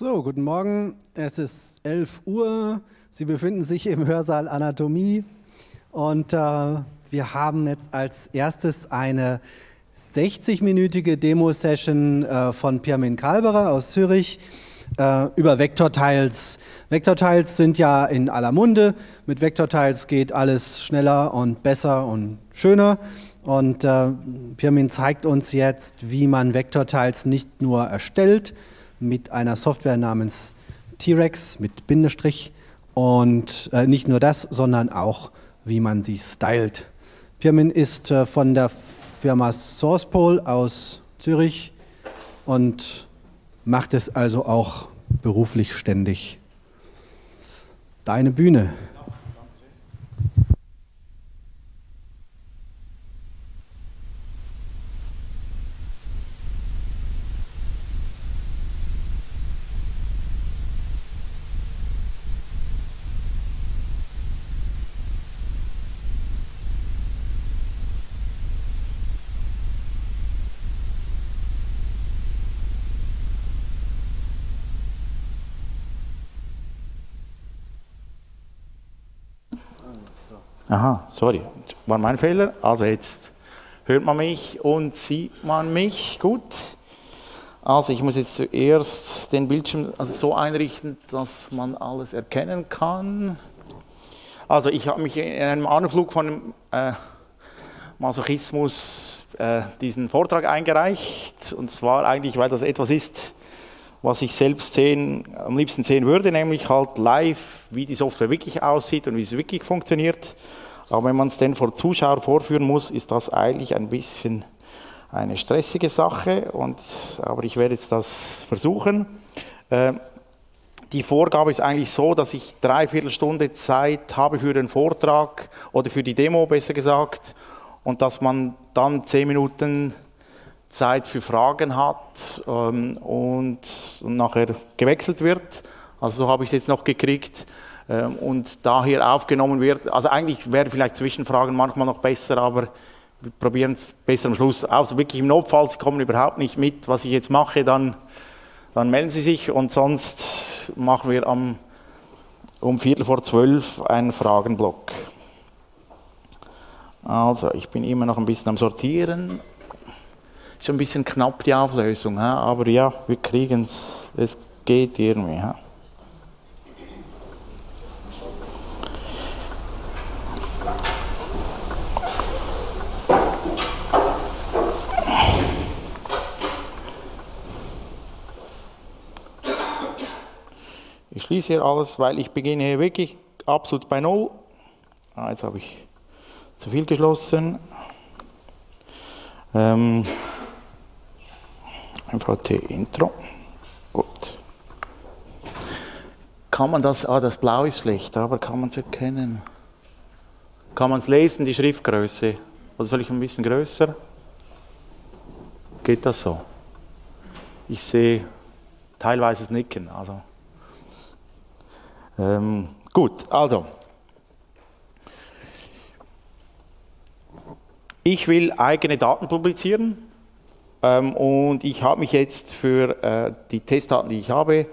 So, guten Morgen. Es ist 11 Uhr. Sie befinden sich im Hörsaal Anatomie und wir haben jetzt als erstes eine 60-minütige Demo-Session von Pirmin Kalberer aus Zürich über Vektortiles. Vektortiles sind ja in aller Munde. Mit Vektortiles geht alles schneller und besser und schöner. Und Pirmin zeigt uns jetzt, wie man Vektortiles nicht nur erstellt, mit einer Software namens T-Rex mit Bindestrich und nicht nur das, sondern auch, wie man sie stylt. Pirmin ist von der Firma Sourcepole aus Zürich und macht es also auch beruflich ständig. Deine Bühne. Aha, sorry, war mein Fehler. Also jetzt hört man mich und sieht man mich gut. Also ich muss jetzt zuerst den Bildschirm also so einrichten, dass man alles erkennen kann. Also ich habe mich in einem Anflug von Masochismus diesen Vortrag eingereicht. Und zwar eigentlich, weil das etwas ist, was ich selbst am liebsten sehen würde, nämlich halt live, wie die Software wirklich aussieht und wie sie wirklich funktioniert. Aber wenn man es dann vor Zuschauer vorführen muss, ist das eigentlich ein bisschen eine stressige Sache. Aber ich werde jetzt das versuchen. Die Vorgabe ist eigentlich so, dass ich 3/4 Stunde Zeit habe für den Vortrag oder für die Demo, besser gesagt, und dass man dann 10 Minuten Zeit für Fragen hat und nachher gewechselt wird. Also so habe ich es jetzt noch gekriegt und da hier aufgenommen wird, also eigentlich wäre vielleicht Zwischenfragen manchmal noch besser, aber wir probieren es besser am Schluss aus. Also wirklich im Notfall, Sie kommen überhaupt nicht mit, was ich jetzt mache, dann melden Sie sich und sonst machen wir um 12:15 einen Fragenblock. Also ich bin immer noch ein bisschen am Sortieren. Schon ein bisschen knapp die Auflösung, aber ja, wir kriegen es. Es geht irgendwie. Ich schließe hier alles, weil ich beginne hier wirklich absolut bei Null. Jetzt habe ich zu viel geschlossen. MVT-Intro. Gut. Kann man das, das Blau ist schlecht, aber kann man es erkennen? Kann man es lesen, die Schriftgröße? Oder soll ich ein bisschen größer? Geht das so? Ich sehe teilweise das Nicken. Also. Gut, also. Ich will eigene Daten publizieren. Und ich habe mich jetzt für die Testdaten, die ich habe,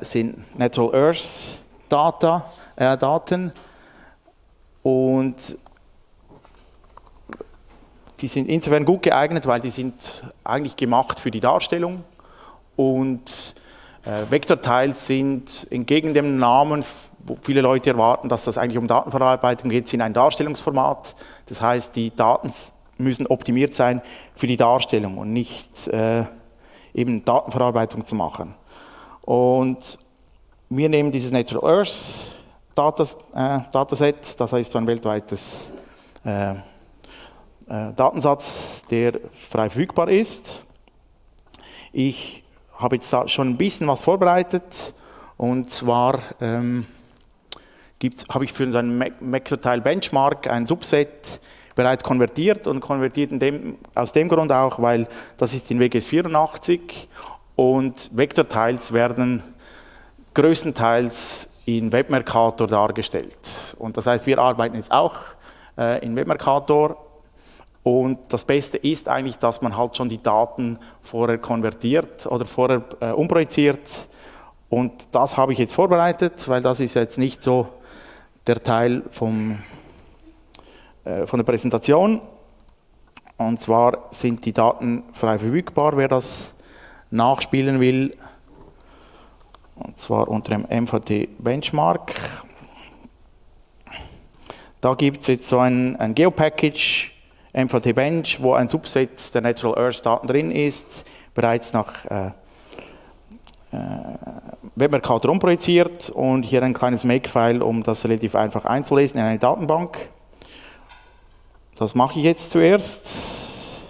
sind Natural Earth Data, Daten und die sind insofern gut geeignet, weil die sind eigentlich gemacht für die Darstellung und Vektortiles sind entgegen dem Namen, wo viele Leute erwarten, dass das eigentlich um Datenverarbeitung geht, sind ein Darstellungsformat, das heißt die Daten müssen optimiert sein für die Darstellung und nicht eben Datenverarbeitung zu machen. Und wir nehmen dieses Natural Earth Dataset, das heißt so ein weltweites Datensatz, der frei verfügbar ist. Ich habe jetzt da schon ein bisschen was vorbereitet und zwar habe ich für einen Vektortile-Benchmark ein Subset bereits konvertiert und konvertiert aus dem Grund auch, weil das ist in WGS 84 und Vektortiles werden größtenteils in Web Mercator dargestellt. Und das heißt, wir arbeiten jetzt auch in Web Mercator und das Beste ist eigentlich, dass man halt schon die Daten vorher konvertiert oder vorher umprojiziert Und das habe ich jetzt vorbereitet, weil das ist jetzt nicht so der Teil von der Präsentation. Und zwar sind die Daten frei verfügbar, wer das nachspielen will. Und zwar unter dem MVT Benchmark. Da gibt es jetzt so ein GeoPackage, MVT Bench, wo ein Subset der Natural Earth Daten drin ist, bereits nach Web Mercator umprojiziert, und hier ein kleines Make-File, um das relativ einfach einzulesen in eine Datenbank. Das mache ich jetzt zuerst.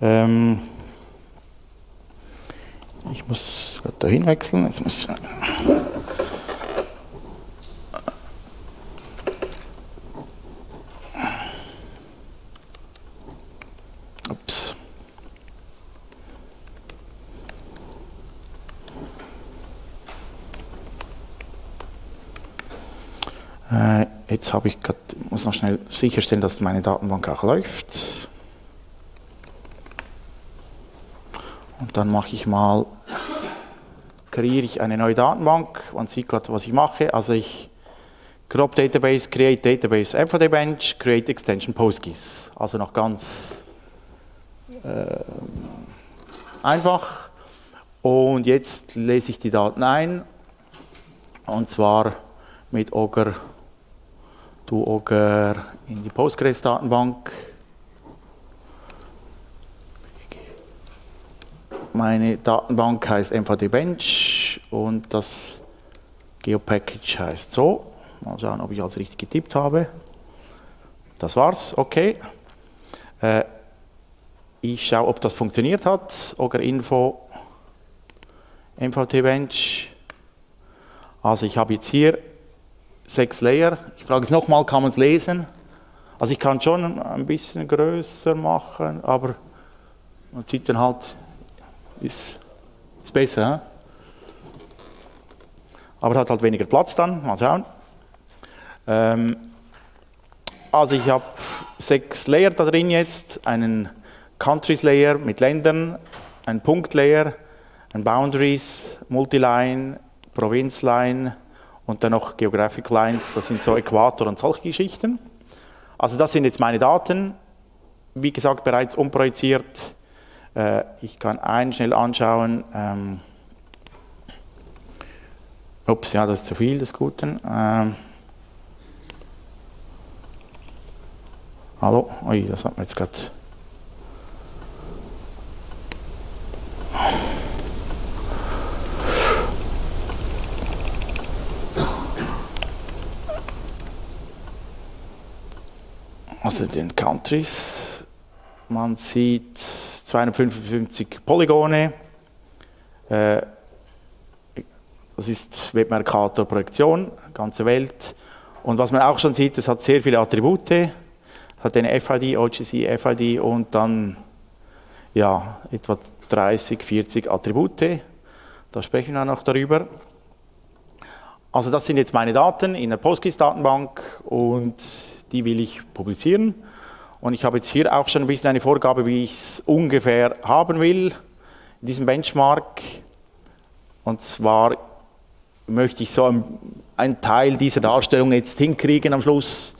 Ich muss da hinwechseln. Jetzt muss ich jetzt habe ich gerade, muss noch schnell sicherstellen, dass meine Datenbank auch läuft. Und dann mache ich mal, kreiere ich eine neue Datenbank. Man sieht gerade, was ich mache. Also ich Crop Database, Create Database, MVT Bench, Create Extension PostGIS. Also noch ganz einfach. Und jetzt lese ich die Daten ein. Und zwar mit Ogre, du Ogre in die Postgres-Datenbank. Meine Datenbank heißt MVT Bench und das GeoPackage heißt so. Mal schauen, ob ich alles richtig getippt habe. Das war's, okay. Ich schaue, ob das funktioniert hat. Ogre Info MVT Bench. Also ich habe jetzt hier 6 Layer. Ich frage es nochmal, kann man es lesen? Also ich kann schon ein bisschen größer machen, aber man sieht dann halt, ist besser. He? Aber hat halt weniger Platz dann, mal schauen. Also ich habe 6 Layer da drin jetzt, einen Countries Layer mit Ländern, einen Punkt Layer, ein Boundaries, Multiline, Provinz Line, und dann noch Geographic Lines, das sind so Äquator und solche Geschichten. Also das sind jetzt meine Daten, wie gesagt bereits umprojiziert. Ich kann einen schnell anschauen. Ups, ja, das ist zu viel des Guten. Hallo, ui, das hat man jetzt gerade. Also den Countries, man sieht 255 Polygone, das ist Web Mercator Projektion, ganze Welt. Und was man auch schon sieht, es hat sehr viele Attribute, es hat eine FID, OGC, FID und dann ja, etwa 30, 40 Attribute, da sprechen wir noch darüber. Also das sind jetzt meine Daten in der PostGIS-Datenbank und die will ich publizieren. Und ich habe jetzt hier auch schon ein bisschen eine Vorgabe, wie ich es ungefähr haben will, in diesem Benchmark. Und zwar möchte ich so einen Teil dieser Darstellung jetzt hinkriegen am Schluss.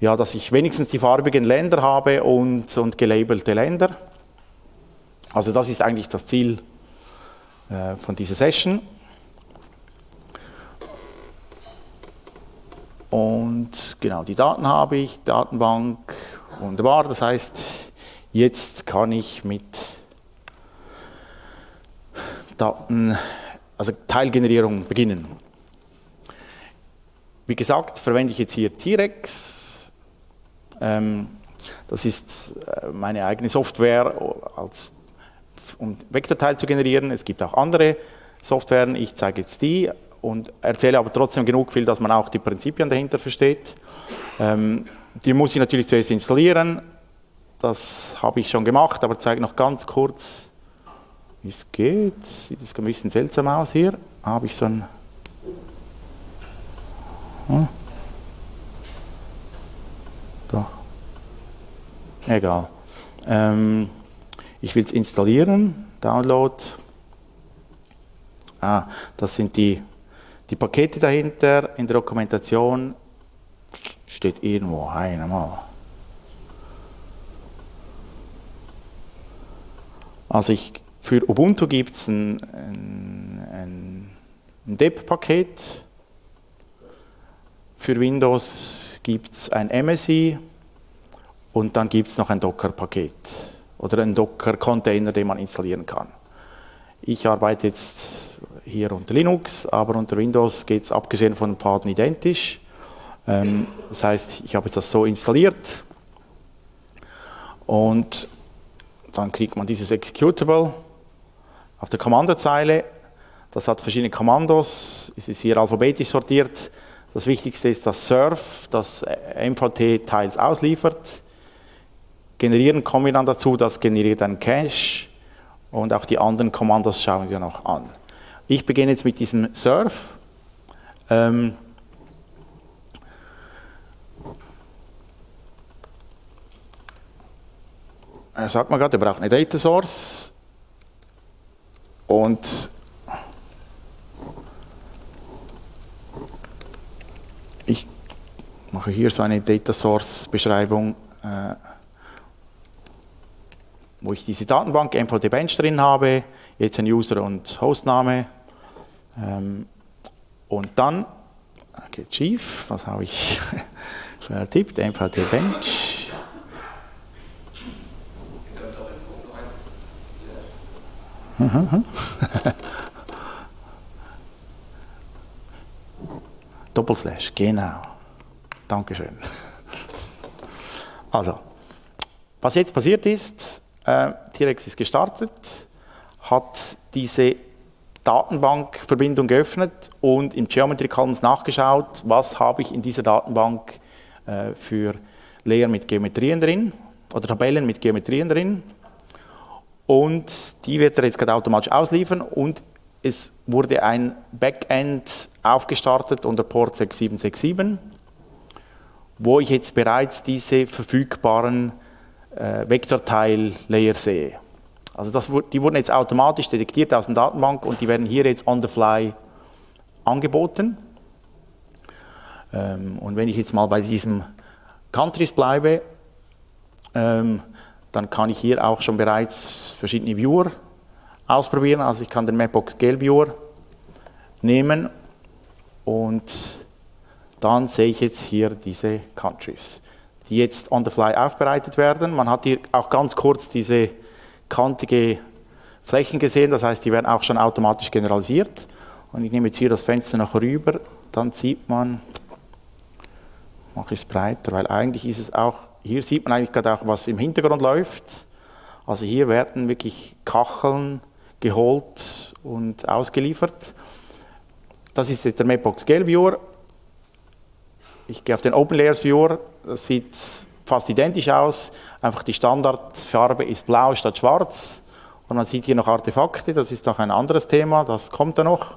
Ja, dass ich wenigstens die farbigen Länder habe und gelabelte Länder. Also das ist eigentlich das Ziel von dieser Session. Und genau, die Daten habe ich, Datenbank, wunderbar. Das heißt, jetzt kann ich mit Daten, also Teilgenerierung beginnen. Wie gesagt, verwende ich jetzt hier T-Rex. Das ist meine eigene Software, um Vektorteile zu generieren. Es gibt auch andere Softwaren, ich zeige jetzt die. Und erzähle aber trotzdem genug viel, dass man auch die Prinzipien dahinter versteht. Die muss ich natürlich zuerst installieren. Das habe ich schon gemacht, aber zeige noch ganz kurz, wie es geht. Sieht das ein bisschen seltsam aus hier. Habe ich so ein... Da. Egal. Ich will es installieren. Download. Das sind die Pakete dahinter. In der Dokumentation steht irgendwo einmal. Also für Ubuntu gibt es ein Deb-Paket. Für Windows gibt es ein MSI und dann gibt es noch ein Docker-Paket oder ein Docker-Container, den man installieren kann. Ich arbeite jetzt hier unter Linux, aber unter Windows geht es abgesehen von den Pfaden identisch. Das heißt, ich habe das so installiert und dann kriegt man dieses Executable auf der Kommandozeile. Das hat verschiedene Kommandos, es ist hier alphabetisch sortiert. Das Wichtigste ist das Surf, das MVT-Tiles ausliefert. Generieren kommen wir dann dazu, das generiert einen Cache und auch die anderen Kommandos schauen wir noch an. Ich beginne jetzt mit diesem Surf. Er sagt mir gerade, er braucht eine Data Source und ich mache hier so eine Data Source Beschreibung, wo ich diese Datenbank MVT Bench drin habe, jetzt ein User und Hostname und dann geht schief, was habe ich vertippt, MVT Bench. Doppelflash, genau. Dankeschön. Also, was jetzt passiert ist, T-Rex ist gestartet, hat diese Datenbankverbindung geöffnet und im Geometry Columns nachgeschaut, was habe ich in dieser Datenbank für Layer mit Geometrien drin oder Tabellen mit Geometrien drin. Und die wird er jetzt gerade automatisch ausliefern und es wurde ein Backend aufgestartet unter Port 6767, wo ich jetzt bereits diese verfügbaren Vektortile-Layer sehe. Also die wurden jetzt automatisch detektiert aus der Datenbank und die werden hier jetzt on the fly angeboten. Und wenn ich jetzt mal bei diesem Countries bleibe, dann kann ich hier auch schon bereits verschiedene Viewer ausprobieren. Also ich kann den Mapbox GL Viewer nehmen und dann sehe ich jetzt hier diese Countries, die jetzt on the fly aufbereitet werden. Man hat hier auch ganz kurz diese kantige Flächen gesehen, das heißt, die werden auch schon automatisch generalisiert. Und ich nehme jetzt hier das Fenster noch rüber, dann sieht man, mache ich es breiter, weil eigentlich ist es auch, hier sieht man eigentlich gerade auch, was im Hintergrund läuft. Also hier werden wirklich Kacheln geholt und ausgeliefert. Das ist jetzt der Mapbox GL Viewer. Ich gehe auf den Open Layers Viewer. Das sieht fast identisch aus. Einfach die Standardfarbe ist blau statt schwarz. Und man sieht hier noch Artefakte. Das ist noch ein anderes Thema. Das kommt da noch.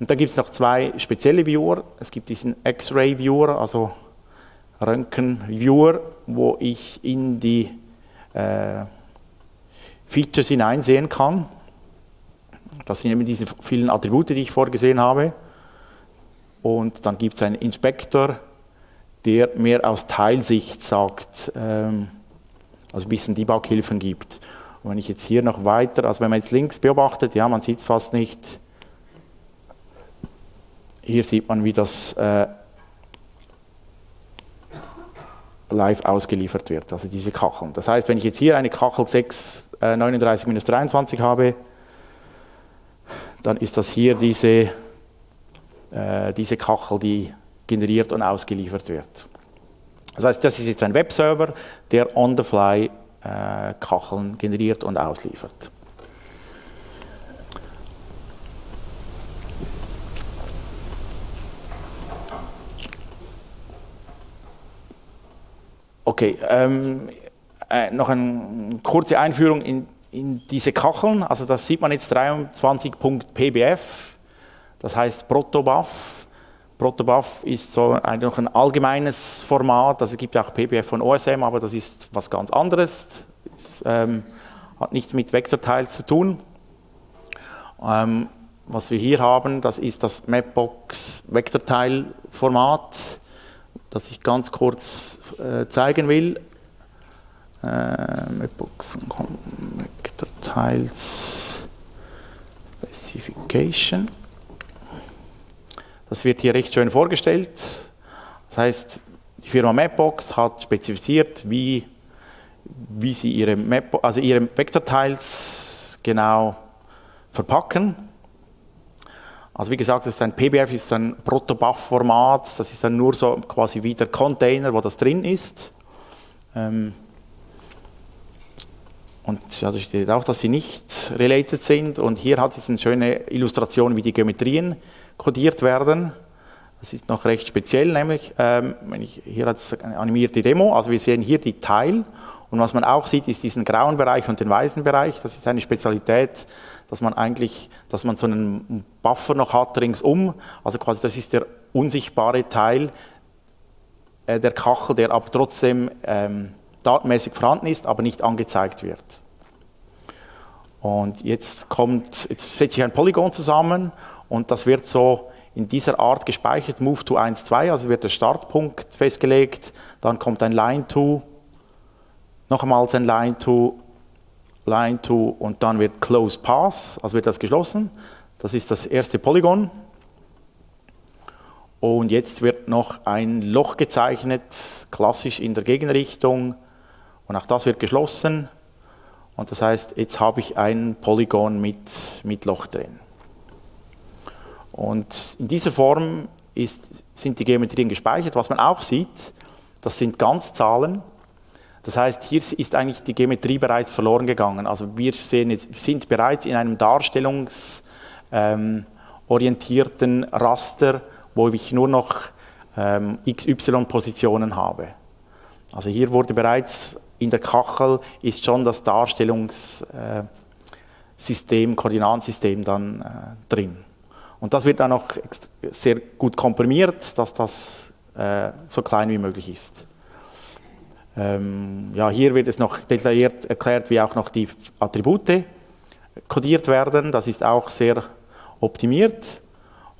Und dann gibt es noch zwei spezielle Viewer. Es gibt diesen X-Ray Viewer, also Röntgen-Viewer, wo ich in die Features hineinsehen kann. Das sind eben diese vielen Attribute, die ich vorgesehen habe. Und dann gibt es einen Inspektor, der mir aus Teilsicht sagt, also ein bisschen Debughilfen gibt. Und wenn ich jetzt hier noch weiter, also wenn man jetzt links beobachtet, ja, man sieht es fast nicht. Hier sieht man, wie das live ausgeliefert wird, also diese Kacheln. Das heißt, wenn ich jetzt hier eine Kachel 639-23 habe, dann ist das hier diese Kachel, die generiert und ausgeliefert wird. Das heißt, das ist jetzt ein Webserver, der on the fly Kacheln generiert und ausliefert. Okay, noch eine kurze Einführung in diese Kacheln. Also das sieht man jetzt 23.pbf, das heißt Protobuf. Protobuf ist so noch ein allgemeines Format, also es gibt auch PBF von OSM, aber das ist was ganz anderes. Hat nichts mit Vektortiles zu tun. was wir hier haben, das ist das Mapbox Vektortile-Format, das ich ganz kurz zeigen will. Mapbox Vektortiles Specification. Das wird hier recht schön vorgestellt. Das heißt, die Firma Mapbox hat spezifiziert, wie sie ihre Vektortiles genau verpacken. Also wie gesagt, das ist ein PBF, ist ein Protobuf-Format, das ist dann nur so quasi wie der Container, wo das drin ist. Und ja, da steht auch, dass sie nicht related sind. Und hier hat es eine schöne Illustration, wie die Geometrien kodiert werden. Das ist noch recht speziell, nämlich hier hat es eine animierte Demo. Also wir sehen hier die Teil. Und was man auch sieht, ist diesen grauen Bereich und den weißen Bereich. Das ist eine Spezialität, dass man so einen Buffer noch hat ringsum. Also quasi das ist der unsichtbare Teil der Kachel, der aber trotzdem datenmäßig vorhanden ist, aber nicht angezeigt wird. Und jetzt setze ich ein Polygon zusammen und das wird so in dieser Art gespeichert, Move to 1, 2, also wird der Startpunkt festgelegt, dann kommt ein Line to, nochmals ein Line to und dann wird Close Pass, also wird das geschlossen. Das ist das erste Polygon. Und jetzt wird noch ein Loch gezeichnet, klassisch in der Gegenrichtung. Und auch das wird geschlossen. Und das heißt, jetzt habe ich ein Polygon mit Loch drin. Und in dieser Form sind die Geometrien gespeichert. Was man auch sieht, das sind Ganzzahlen. Das heißt, hier ist eigentlich die Geometrie bereits verloren gegangen. Also wir sehen jetzt, wir sind bereits in einem darstellungsorientierten Raster, wo ich nur noch XY-Positionen habe. Also hier wurde bereits in der Kachel ist schon das Darstellungssystem, Koordinatensystem dann drin. Und das wird dann noch sehr gut komprimiert, dass das so klein wie möglich ist. Ja, hier wird es noch detailliert erklärt, wie auch noch die Attribute kodiert werden. Das ist auch sehr optimiert.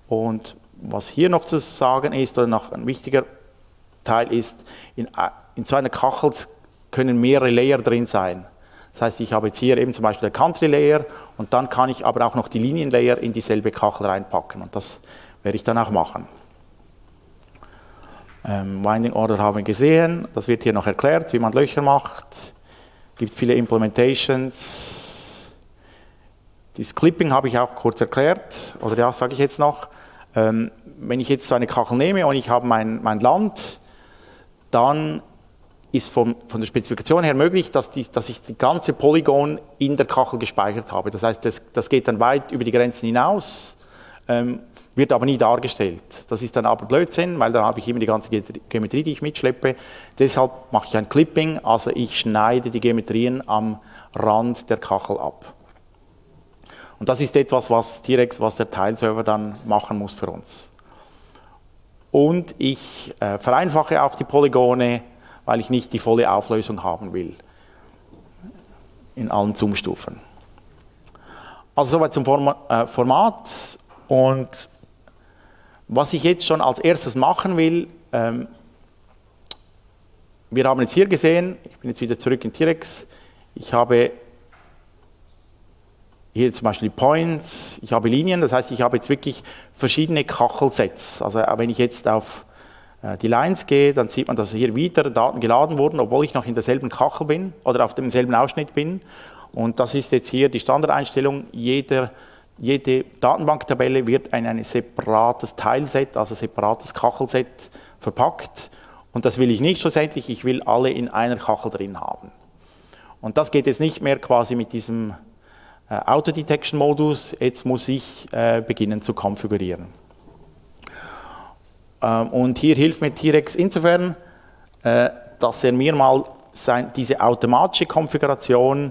Und was hier noch zu sagen ist, oder noch ein wichtiger Teil ist, in so einer Kachel können mehrere Layer drin sein. Das heißt, ich habe jetzt hier eben zum Beispiel der Country Layer und dann kann ich aber auch noch die Linienlayer in dieselbe Kachel reinpacken und das werde ich dann auch machen. Winding Order haben wir gesehen, das wird hier noch erklärt, wie man Löcher macht. Es gibt viele Implementations. Das Clipping habe ich auch kurz erklärt, oder ja, sage ich jetzt noch. Wenn ich jetzt so eine Kachel nehme und ich habe mein Land, dann ist von der Spezifikation her möglich, dass ich die ganze Polygon in der Kachel gespeichert habe. Das heißt, das geht dann weit über die Grenzen hinaus, wird aber nie dargestellt. Das ist dann aber Blödsinn, weil dann habe ich immer die ganze Geometrie, die ich mitschleppe. Deshalb mache ich ein Clipping, also ich schneide die Geometrien am Rand der Kachel ab. Und das ist etwas, was T-Rex, was der Teilserver dann machen muss für uns. Und ich vereinfache auch die Polygone, weil ich nicht die volle Auflösung haben will. In allen Zoom-Stufen. Also soweit zum Format. Und was ich jetzt schon als erstes machen will, wir haben jetzt hier gesehen, ich bin jetzt wieder zurück in T-Rex, ich habe hier zum Beispiel Points, ich habe Linien, das heißt, ich habe jetzt wirklich verschiedene Kachelsets. Also wenn ich jetzt auf die Lines gehe, dann sieht man, dass hier wieder Daten geladen wurden, obwohl ich noch in derselben Kachel bin oder auf demselben Ausschnitt bin. Und das ist jetzt hier die Standardeinstellung. Jede Datenbanktabelle wird in ein separates Teilset, also separates Kachelset verpackt. Und das will ich nicht schlussendlich, ich will alle in einer Kachel drin haben. Und das geht jetzt nicht mehr quasi mit diesem Auto-Detection-Modus, jetzt muss ich beginnen zu konfigurieren. Und hier hilft mir T-Rex insofern, dass er mir mal diese automatische Konfiguration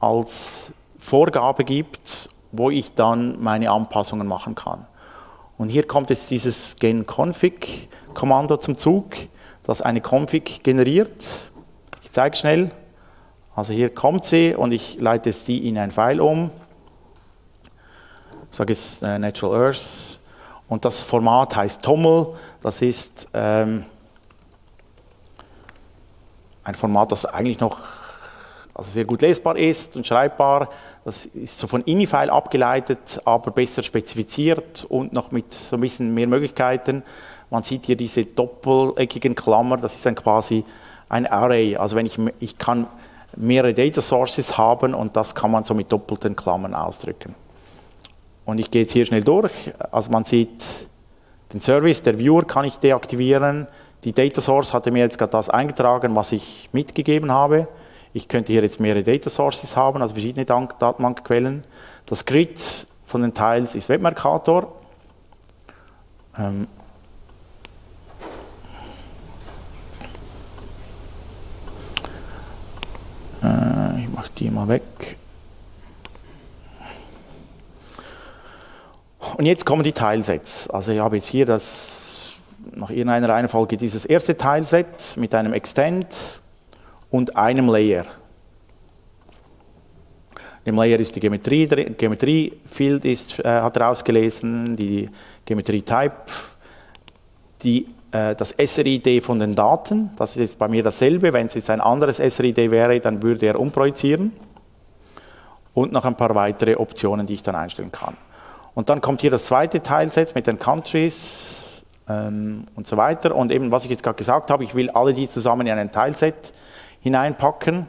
als Vorgabe gibt, wo ich dann meine Anpassungen machen kann. Und hier kommt jetzt dieses Gen-Config-Kommando zum Zug, das eine Config generiert. Ich zeige schnell. Also hier kommt sie und ich leite sie in ein File um. sage jetzt Natural Earth, und das Format heißt TOML, das ist ein Format, das eigentlich noch sehr gut lesbar ist und schreibbar. Das ist so von Inifile abgeleitet, aber besser spezifiziert und noch mit so ein bisschen mehr Möglichkeiten. Man sieht hier diese doppeleckigen Klammern, das ist dann quasi ein Array. Also wenn ich kann mehrere Data Sources haben und das kann man so mit doppelten Klammern ausdrücken. Und ich gehe jetzt hier schnell durch. Also man sieht den Service, der Viewer kann ich deaktivieren. Die Data Source hatte mir jetzt gerade das eingetragen, was ich mitgegeben habe. Ich könnte hier jetzt mehrere Data Sources haben, also verschiedene Datenbankquellen. Das Grid von den Tiles ist Web Mercator. Ich mache die mal weg. Und jetzt kommen die Tilesets. Also ich habe jetzt hier das, nach irgendeiner Reihenfolge dieses erste Tileset mit einem Extend und einem Layer. Im Layer ist die Geometrie, der Geometrie-Field hat er ausgelesen, die Geometrie-Type, das SRID von den Daten, das ist jetzt bei mir dasselbe, wenn es jetzt ein anderes SRID wäre, dann würde er umprojizieren und noch ein paar weitere Optionen, die ich dann einstellen kann. Und dann kommt hier das zweite Teilset mit den Countries und so weiter, und eben was ich jetzt gerade gesagt habe, ich will alle die zusammen in ein Teilset hineinpacken,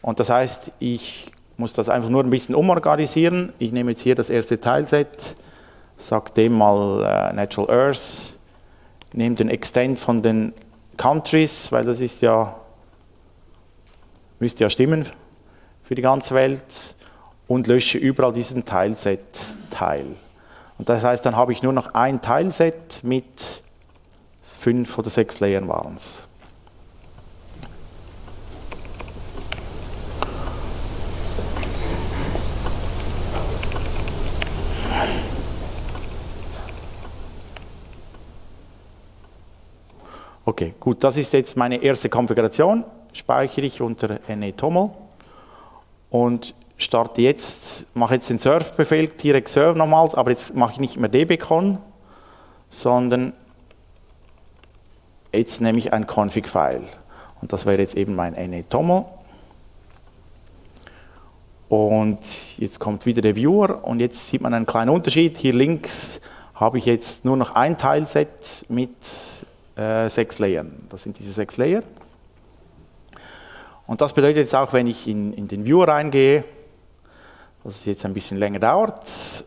und das heißt, ich muss das einfach nur ein bisschen umorganisieren. Ich nehme jetzt hier das erste Teilset, sage dem mal Natural Earth, nehme den Extent von den Countries, weil das ist ja, müsste ja stimmen für die ganze Welt, und lösche überall diesen Teilset-Teil. Und das heißt, dann habe ich nur noch ein Teilset mit 5 oder 6 Layern waren es. Okay, gut, das ist jetzt meine erste Konfiguration, speichere ich unter NE-Toml und starte jetzt, mache jetzt den Surf-Befehl, T-Rex Surf nochmals, aber jetzt mache ich nicht mehr dbcon, sondern jetzt nehme ich ein Config-File und das wäre jetzt eben mein NE-Toml. Und jetzt kommt wieder der Viewer und jetzt sieht man einen kleinen Unterschied, hier links habe ich jetzt nur noch ein Teilset mit 6 Layern. Das sind diese 6 Layer. Und das bedeutet jetzt auch, wenn ich in den Viewer reingehe, dass es jetzt ein bisschen länger dauert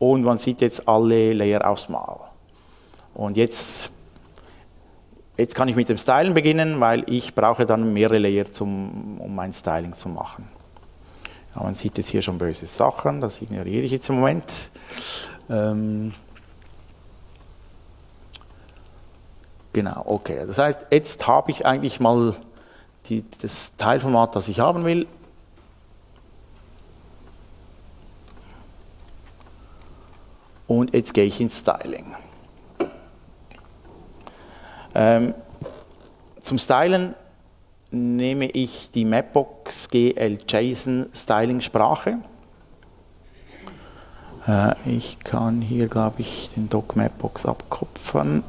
und man sieht jetzt alle Layer aufs Mal. Und jetzt kann ich mit dem Stylen beginnen, weil ich brauche dann mehrere Layer, um mein Styling zu machen. Ja, man sieht jetzt hier schon böse Sachen, das ignoriere ich jetzt im Moment. Genau, okay. Das heißt, jetzt habe ich eigentlich mal das Teilformat, das ich haben will. Und jetzt gehe ich ins Styling. Zum Stylen nehme ich die Mapbox GL JSON Styling Sprache. Ich kann hier, glaube ich, den Doc Mapbox abkupfern.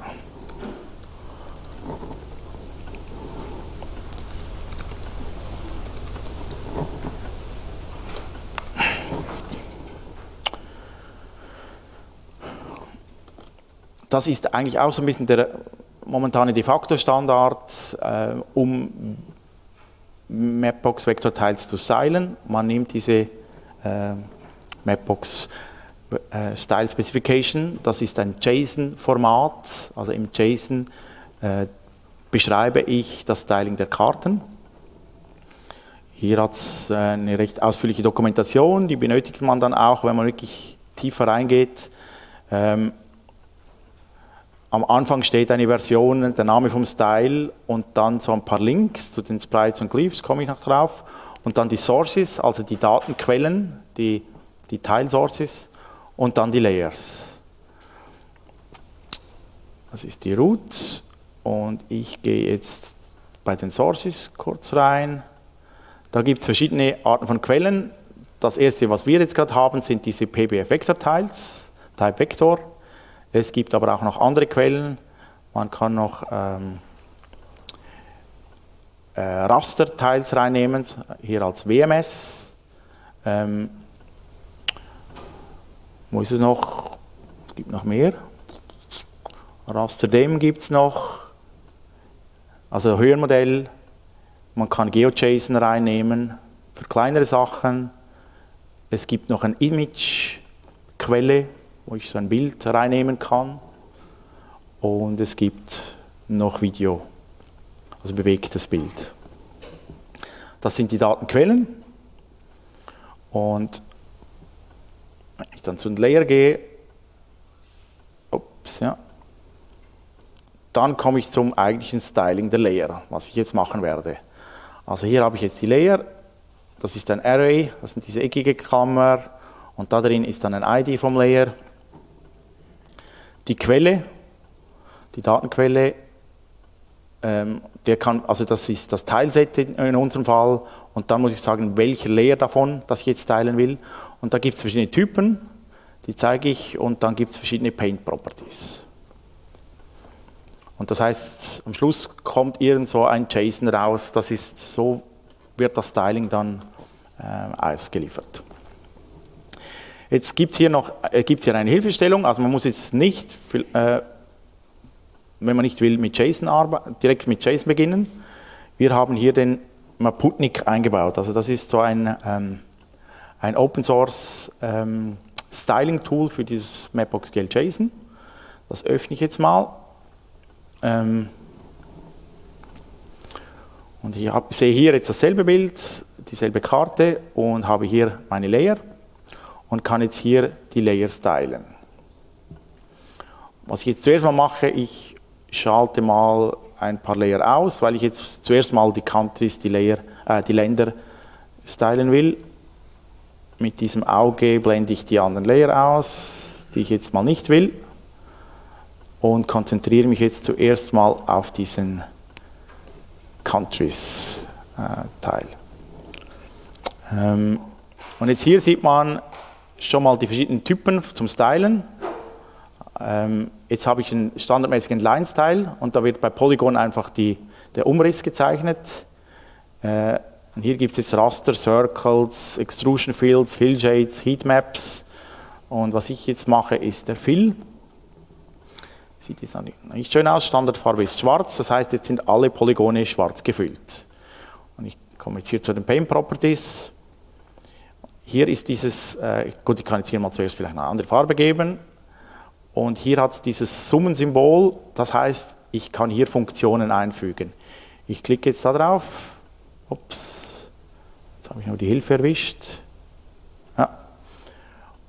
Das ist eigentlich auch so ein bisschen der momentane de facto Standard, um Mapbox Vektortiles zu stylen. Man nimmt diese Mapbox Style Specification, das ist ein JSON-Format, also im JSON beschreibe ich das Styling der Karten. Hier hat es eine recht ausführliche Dokumentation, die benötigt man dann auch, wenn man wirklich tiefer reingeht. Am Anfang steht eine Version, der Name vom Style und dann so ein paar Links zu den Sprites und Glyphs, komme ich noch drauf. Und dann die Sources, also die Datenquellen, die Tile-Sources und dann die Layers. Das ist die Root und ich gehe jetzt bei den Sources kurz rein. Da gibt es verschiedene Arten von Quellen. Das erste, was wir jetzt gerade haben, sind diese PBF-Vektortiles, Type Vector. Es gibt aber auch noch andere Quellen. Man kann noch Raster-Tiles reinnehmen, hier als WMS. Wo ist es noch? Es gibt noch mehr. Raster-Dem gibt es noch. Also Höhenmodell. Man kann GeoJSON reinnehmen für kleinere Sachen. Es gibt noch eine Image-Quelle, wo ich so ein Bild reinnehmen kann. Und es gibt noch Video, also bewegtes Bild. Das sind die Datenquellen. Und wenn ich dann zu den Layer gehe, dann komme ich zum eigentlichen Styling der Layer, was ich jetzt machen werde. Also hier habe ich jetzt die Layer, das ist ein Array, das sind diese eckige Klammer und da drin ist dann ein ID vom Layer. Die Quelle, die Datenquelle, also das ist das Tileset in unserem Fall und dann muss ich sagen, welcher Layer davon, das ich jetzt stylen will. Und da gibt es verschiedene Typen, die zeige ich und dann gibt es verschiedene Paint Properties. Und das heißt, am Schluss kommt irgend so ein JSON raus, das ist so, wird das Styling dann ausgeliefert. Jetzt gibt es hier noch eine Hilfestellung, also man muss jetzt nicht, wenn man nicht will, mit JSON direkt mit JSON beginnen. Wir haben hier den Maputnik eingebaut, also das ist so ein Open Source Styling Tool für dieses Mapbox GL JSON. Das öffne ich jetzt mal. Und ich sehe hier jetzt dasselbe Bild, dieselbe Karte und habe hier meine Layer und kann jetzt hier die Layer stylen. Was ich jetzt zuerst mal mache, ich schalte mal ein paar Layer aus, weil ich jetzt zuerst mal die Countries, die Länder stylen will. Mit diesem Auge blende ich die anderen Layer aus, die ich jetzt mal nicht will. Und konzentriere mich jetzt zuerst mal auf diesen Countries-Teil. Und jetzt hier sieht man schon mal die verschiedenen Typen zum Stylen. Jetzt habe ich einen standardmäßigen Line-Style und da wird bei Polygon einfach der Umriss gezeichnet. Und hier gibt es jetzt Raster, Circles, Extrusion Fields, Hill Shades, Heatmaps. Und was ich jetzt mache, ist der Fill. Sieht jetzt noch nicht schön aus, Standardfarbe ist schwarz, das heißt, jetzt sind alle Polygone schwarz gefüllt. Und ich komme jetzt hier zu den Paint Properties. Hier ist dieses, gut, ich kann jetzt hier mal zuerst vielleicht eine andere Farbe geben. Und hier hat es dieses Summensymbol, das heißt, ich kann hier Funktionen einfügen. Ich klicke jetzt da drauf. Ups, jetzt habe ich nur die Hilfe erwischt.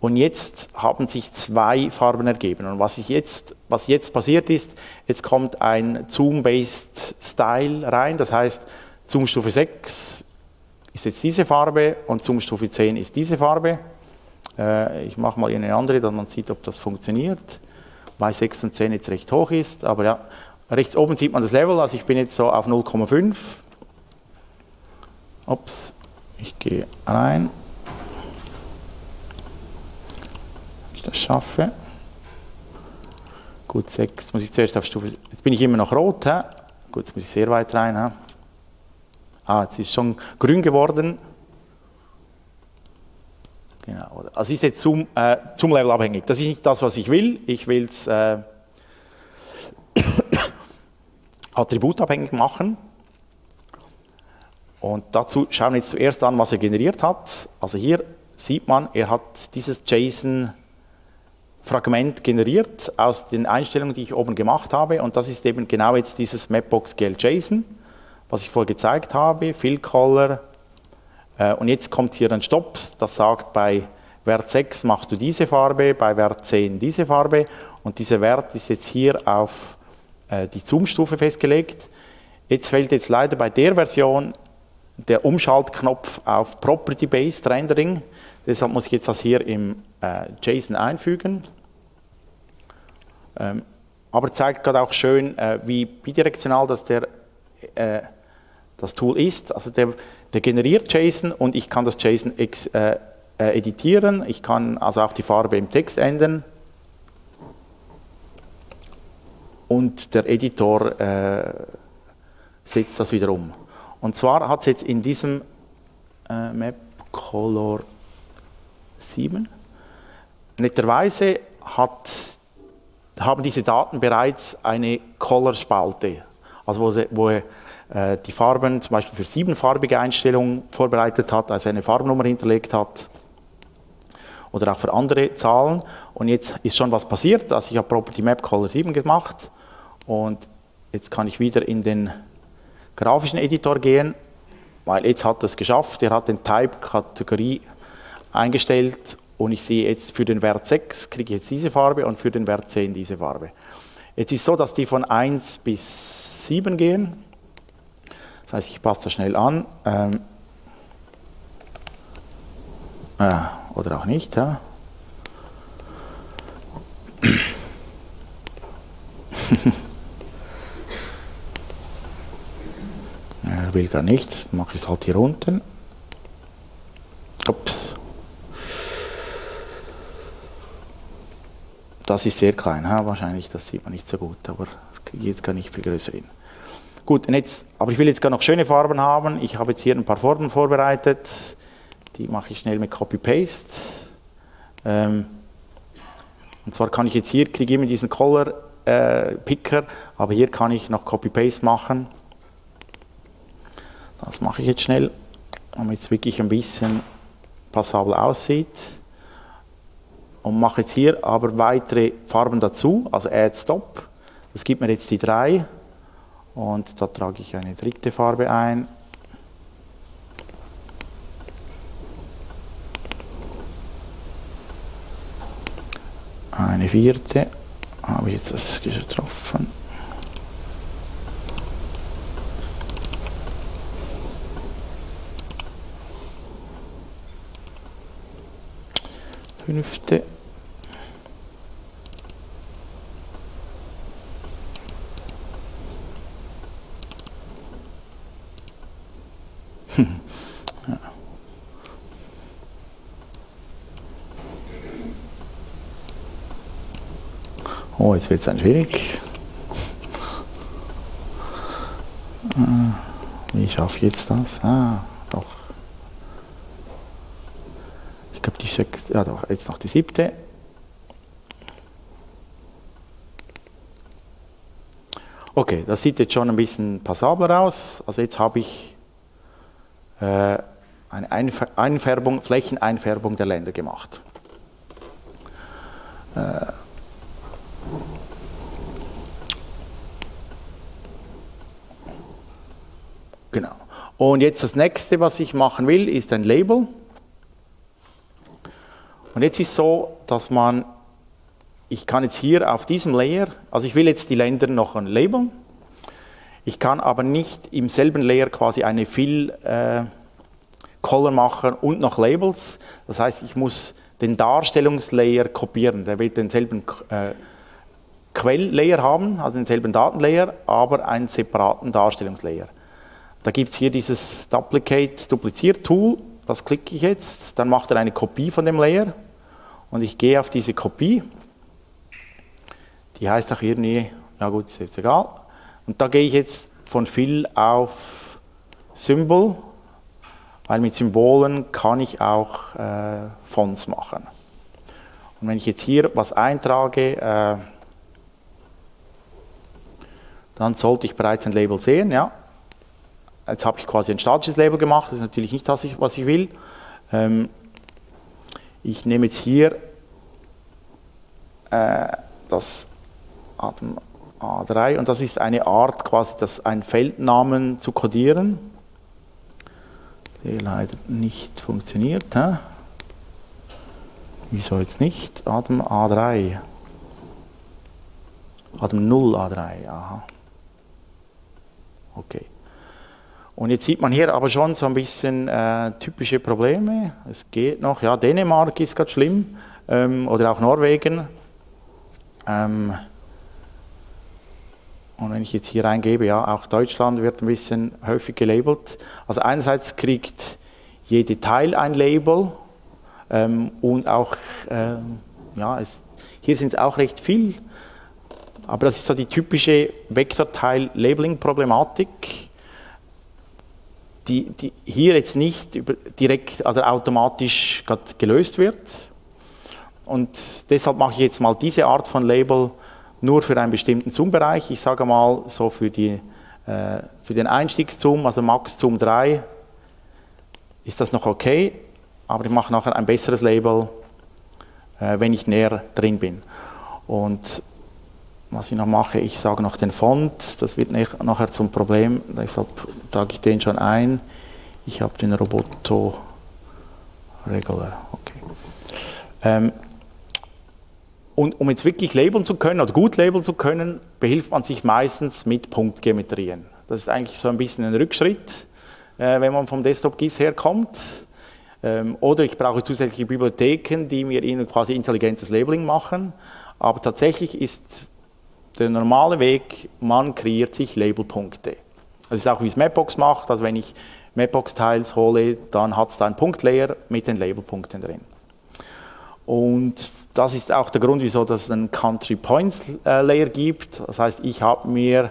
Und jetzt haben sich zwei Farben ergeben. Und was jetzt passiert ist, jetzt kommt ein Zoom-based Style rein. Das heißt, Zoom-Stufe 6 ist jetzt diese Farbe und Zoom-Stufe 10 ist diese Farbe. Ich mache mal eine andere, damit man sieht, ob das funktioniert. Weil 6 und 10 jetzt recht hoch ist. Aber ja, rechts oben sieht man das Level. Also ich bin jetzt so auf 0,5. Ups, ich gehe rein. Das schaffe. Gut, 6 muss ich zuerst auf Stufe. Jetzt bin ich immer noch rot. He? Gut, jetzt muss ich sehr weit rein. He? Ah, jetzt ist schon grün geworden. Genau. Also ist jetzt zum Level abhängig. Das ist nicht das, was ich will. Ich will es attributabhängig machen. Und dazu schauen wir jetzt zuerst an, was er generiert hat. Also hier sieht man, er hat dieses JSON Fragment generiert aus den Einstellungen, die ich oben gemacht habe und das ist eben genau jetzt dieses Mapbox GL JSON, was ich vorher gezeigt habe, Fill Color und jetzt kommt hier ein Stopp, das sagt bei Wert 6 machst du diese Farbe, bei Wert 10 diese Farbe und dieser Wert ist jetzt hier auf die Zoom-Stufe festgelegt. Jetzt fällt jetzt leider bei der Version der Umschaltknopf auf Property-Based Rendering. Deshalb muss ich jetzt das hier im JSON einfügen. Aber zeigt gerade auch schön, wie bidirektional das Tool ist. Also der generiert JSON und ich kann das JSON editieren. Ich kann also auch die Farbe im Text ändern. Und der Editor setzt das wieder um. Und zwar hat es jetzt in diesem Map Color 7 netterweise haben diese Daten bereits eine Color-Spalte, also wo er die Farben zum Beispiel für 7-farbige Einstellungen vorbereitet hat, also eine Farbnummer hinterlegt hat oder auch für andere Zahlen. Und jetzt ist schon was passiert, also ich habe Property Map Color 7 gemacht und jetzt kann ich wieder in den grafischen Editor gehen, weil jetzt hat er es geschafft, er hat den Type Kategorie eingestellt und ich sehe jetzt für den Wert 6 kriege ich jetzt diese Farbe und für den Wert 10 diese Farbe. Jetzt ist es so, dass die von 1 bis 7 gehen, das heißt ich passe das schnell an, oder auch nicht. Ja. Er will gar nicht, mache ich es halt hier unten. Ups. Das ist sehr klein, ja, wahrscheinlich, das sieht man nicht so gut, aber das kriege ich jetzt gar nicht viel größer hin. Gut, und jetzt, aber ich will jetzt gar noch schöne Farben haben. Ich habe jetzt hier ein paar Farben vorbereitet. Die mache ich schnell mit Copy-Paste. Und zwar kann ich jetzt hier, kriege ich immer diesen Color-Picker, aber hier kann ich noch Copy-Paste machen. Das mache ich jetzt schnell, damit es wirklich ein bisschen passabel aussieht. Und mache jetzt hier aber weitere Farben dazu, also Add Stop. Das gibt mir jetzt die 3. Und da trage ich eine dritte Farbe ein. Eine vierte, habe ich jetzt das getroffen. Fünfte. Ja. Oh, jetzt wird es ein wenig. Wie schaffe ich jetzt das? Ah, doch. Ich glaube, die sechste, ja doch, jetzt noch die 7. Okay, das sieht jetzt schon ein bisschen passabler aus. Also jetzt habe ich eine Einfärbung, Flächeneinfärbung der Länder gemacht. Genau. Und jetzt das nächste, was ich machen will, ist ein Label. Und jetzt ist es so, dass ich kann jetzt hier auf diesem Layer, also ich will jetzt die Länder noch ein Label. Ich kann aber nicht im selben Layer quasi eine Fill-Color machen und noch Labels. Das heißt, ich muss den Darstellungslayer kopieren. Der wird denselben Quelllayer haben, also denselben Datenlayer, aber einen separaten Darstellungslayer. Da gibt es hier dieses Duplicate-Duplizier-Tool. Das klicke ich jetzt, dann macht er eine Kopie von dem Layer und ich gehe auf diese Kopie. Die heißt auch irgendwie, ja gut, ist jetzt egal. Und da gehe ich jetzt von Fill auf Symbol, weil mit Symbolen kann ich auch Fonts machen. Und wenn ich jetzt hier was eintrage, dann sollte ich bereits ein Label sehen, ja. Jetzt habe ich quasi ein statisches Label gemacht, das ist natürlich nicht das, was ich will. Ich nehme jetzt hier das A3 und das ist eine Art, quasi einen Feldnamen zu kodieren, der leider nicht funktioniert. Hä? Wieso jetzt nicht? Adam A3. Adam 0 A3, aha. Okay. Und jetzt sieht man hier aber schon so ein bisschen typische Probleme. Es geht noch, ja, Dänemark ist ganz schlimm oder auch Norwegen. Und wenn ich jetzt hier eingebe, ja, auch Deutschland wird ein bisschen häufig gelabelt. Also einerseits kriegt jede Teil ein Label, Und auch, ja, hier sind es auch recht viel, aber das ist so die typische Vektorteil-Labeling-Problematik, die hier jetzt nicht direkt, also automatisch gelöst wird. Und deshalb mache ich jetzt mal diese Art von Label nur für einen bestimmten Zoom-Bereich. Ich sage mal so für den Einstiegszoom, also Max Zoom 3, ist das noch okay, aber ich mache nachher ein besseres Label, wenn ich näher drin bin. Und was ich noch mache, ich sage noch den Font, das wird nachher zum Problem, deshalb trage ich den schon ein. Ich habe den Roboto Regular, okay. Und um jetzt wirklich labeln zu können oder gut labeln zu können, behilft man sich meistens mit Punktgeometrien. Das ist eigentlich so ein bisschen ein Rückschritt, wenn man vom Desktop-GIS herkommt. Oder ich brauche zusätzliche Bibliotheken, die mir quasi intelligentes Labeling machen. Aber tatsächlich ist der normale Weg, man kreiert sich Labelpunkte. Das ist auch, wie es Mapbox macht. Also wenn ich Mapbox-Tiles hole, dann hat es da einen Punktlayer mit den Labelpunkten drin. Und das ist auch der Grund, wieso es einen Country Points Layer gibt. Das heißt, ich habe mir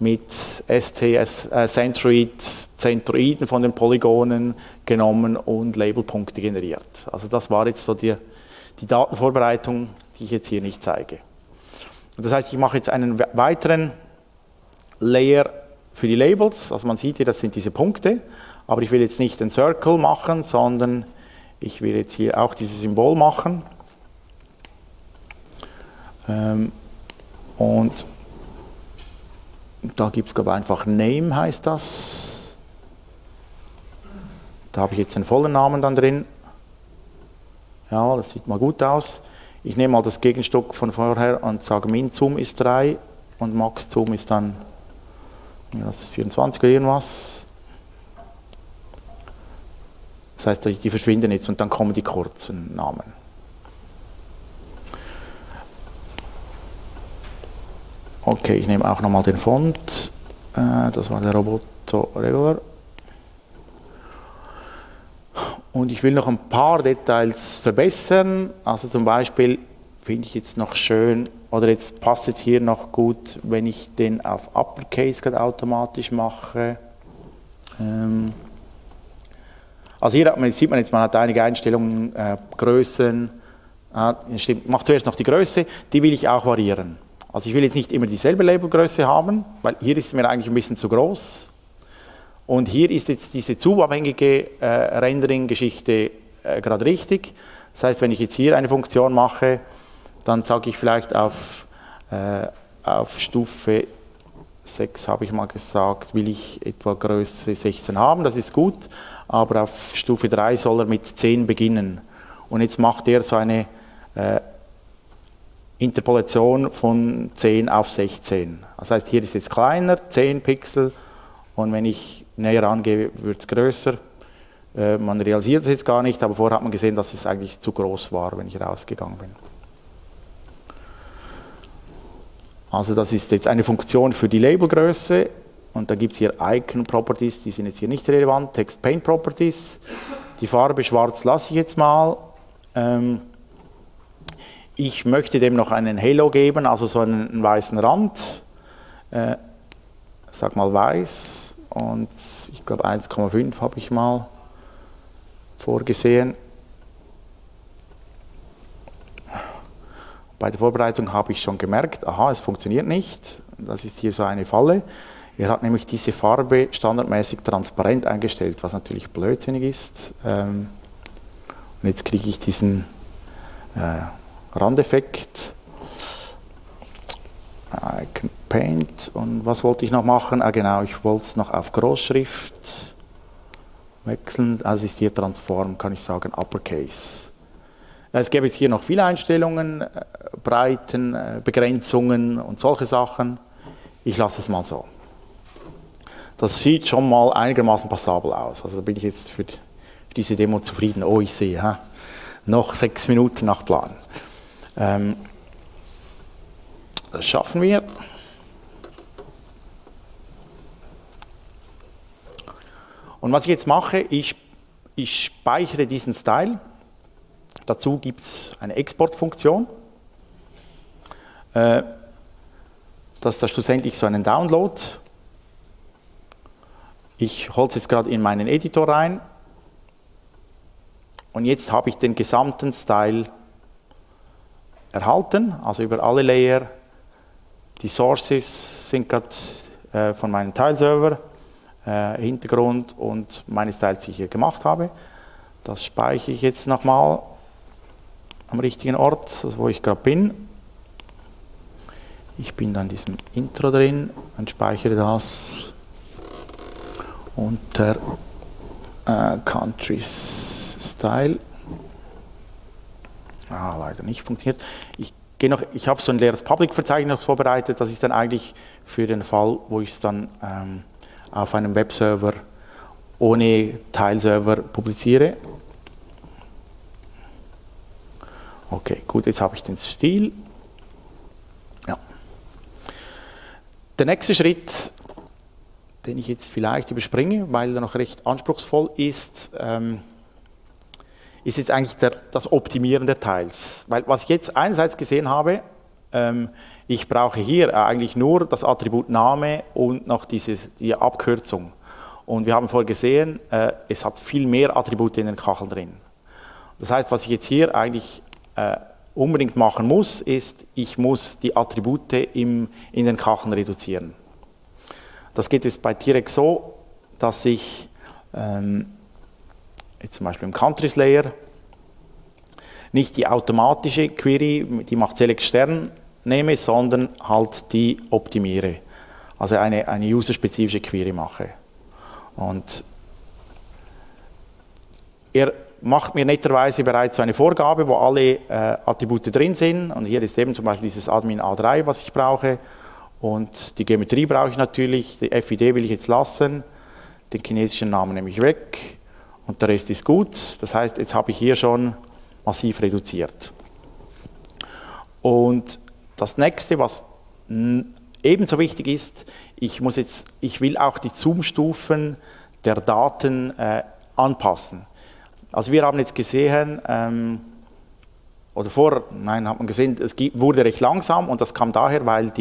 mit STS Zentroiden von den Polygonen genommen und Labelpunkte generiert. Also das war jetzt so die Datenvorbereitung, die ich jetzt hier nicht zeige. Das heißt, ich mache jetzt einen weiteren Layer für die Labels. Also man sieht hier, das sind diese Punkte. Aber ich will jetzt nicht den Circle machen, sondern ich will jetzt hier auch dieses Symbol machen. Und da gibt es, glaube ich, einfach Name, heißt das. Da habe ich jetzt den vollen Namen dann drin. Ja, das sieht mal gut aus. Ich nehme mal das Gegenstück von vorher und sage, Min Zoom ist 3 und Max Zoom ist dann, das ist 24 oder irgendwas. Das heißt, die verschwinden jetzt und dann kommen die kurzen Namen. Okay, ich nehme auch nochmal den Font. Das war der Roboto Regular. Und ich will noch ein paar Details verbessern. Also zum Beispiel finde ich jetzt noch schön, oder jetzt passt jetzt hier noch gut, wenn ich den auf Uppercase gerade automatisch mache. Also hier sieht man jetzt, man hat einige Einstellungen, Größen. Stimmt, mache zuerst noch die Größe, die will ich auch variieren. Also ich will jetzt nicht immer dieselbe Labelgröße haben, weil hier ist es mir eigentlich ein bisschen zu groß. Und hier ist jetzt diese zoomabhängige Rendering-Geschichte gerade richtig. Das heißt, wenn ich jetzt hier eine Funktion mache, dann sage ich vielleicht auf Stufe 6, habe ich mal gesagt, will ich etwa Größe 16 haben, das ist gut. Aber auf Stufe 3 soll er mit 10 beginnen. Und jetzt macht er so eine Interpolation von 10 auf 16. Das heißt, hier ist jetzt kleiner, 10 Pixel. Und wenn ich näher angehe, wird es größer. Man realisiert es jetzt gar nicht, aber vorher hat man gesehen, dass es eigentlich zu groß war, wenn ich rausgegangen bin. Also das ist jetzt eine Funktion für die Labelgröße. Und da gibt es hier Icon-Properties, die sind jetzt hier nicht relevant, Text-Paint-Properties. Die Farbe schwarz lasse ich jetzt mal. Ich möchte dem noch einen Halo geben, also so einen weißen Rand. Sag mal weiß und ich glaube 1,5 habe ich mal vorgesehen. Bei der Vorbereitung habe ich schon gemerkt, aha, es funktioniert nicht. Das ist hier so eine Falle. Er hat nämlich diese Farbe standardmäßig transparent eingestellt, was natürlich blödsinnig ist. Und jetzt kriege ich diesen Randeffekt. Icon Paint. Und was wollte ich noch machen? Ah genau, ich wollte es noch auf Großschrift wechseln. Also ist hier Transform, kann ich sagen, Uppercase. Es gäbe jetzt hier noch viele Einstellungen, Breiten, Begrenzungen und solche Sachen. Ich lasse es mal so. Das sieht schon mal einigermaßen passabel aus. Also da bin ich jetzt für diese Demo zufrieden. Oh, ich sehe, ha? Noch 6 Minuten nach Plan. Das schaffen wir. Und was ich jetzt mache, ich speichere diesen Style. Dazu gibt es eine Exportfunktion. Das ist schlussendlich so einen Download. Ich hole es jetzt gerade in meinen Editor rein. Und jetzt habe ich den gesamten Style erhalten, also über alle Layer. Die Sources sind gerade von meinem Tileserver, Hintergrund und meine Styles, die ich hier gemacht habe. Das speichere ich jetzt nochmal am richtigen Ort, also wo ich gerade bin. Ich bin dann in diesem Intro drin und speichere das unter Countries Style. Ah, leider nicht funktioniert. Ich habe so ein leeres Public-Verzeichnis vorbereitet. Das ist dann eigentlich für den Fall, wo ich es dann auf einem Webserver ohne Teilserver publiziere. Okay, gut, jetzt habe ich den Stil. Ja. Der nächste Schritt, den ich jetzt vielleicht überspringe, weil er noch recht anspruchsvoll ist, ist jetzt eigentlich das Optimieren der Tiles. Weil was ich jetzt einerseits gesehen habe, ich brauche hier eigentlich nur das Attribut Name und noch die Abkürzung. Und wir haben vorher gesehen, es hat viel mehr Attribute in den Kacheln drin. Das heißt, was ich jetzt hier eigentlich unbedingt machen muss, ist, ich muss die Attribute in den Kacheln reduzieren. Das geht jetzt bei T-Rex so, dass ich jetzt zum Beispiel im Countries Layer, nicht die automatische Query, die macht Select Stern, nehme, sondern halt die optimiere. Also eine userspezifische Query mache. Und er macht mir netterweise bereits so eine Vorgabe, wo alle Attribute drin sind. Und hier ist eben zum Beispiel dieses Admin A3, was ich brauche. Und die Geometrie brauche ich natürlich, die FID will ich jetzt lassen, den chinesischen Namen nehme ich weg. Und der Rest ist gut. Das heißt, jetzt habe ich hier schon massiv reduziert. Und das nächste, was ebenso wichtig ist, ich will auch die Zoom-Stufen der Daten anpassen. Also wir haben jetzt gesehen, es wurde recht langsam und das kam daher, weil